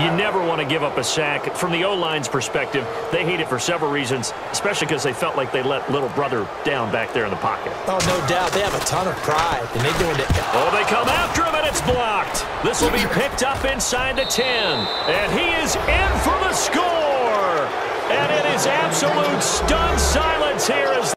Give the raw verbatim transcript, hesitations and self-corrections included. You never want to give up a sack. From the O-line's perspective, they hate it for several reasons, especially because they felt like they let little brother down back there in the pocket. Oh, no doubt. They have a ton of pride, and they're doing it. Oh, they come after him, and it's blocked. This will be picked up inside the ten, and he is in for the score. And it is absolute stunned silence here as